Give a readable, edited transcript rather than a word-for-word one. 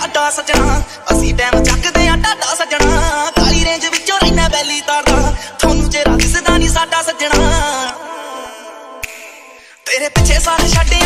ਟਾਟਾ ਸਜਣਾ ਅਸੀਂ ਟਾਈਮ ਚੱਕਦੇ ਆ ਟਾਟਾ ਸਜਣਾ ਕਾਲੀ ਰੇਂਜ ਵਿੱਚੋਂ ਰਹਿਣਾ ਬੈਲੀ ਤਾਰਦਾ ਤੁਹਾਨੂੰ ਜਿਹੜਾ ਦਿਸਦਾ ਨਹੀਂ ਸਾਡਾ ਸਜਣਾ ਤੇਰੇ ਪਿੱਛੇ ਸਾਰੇ ਛੱਡੇ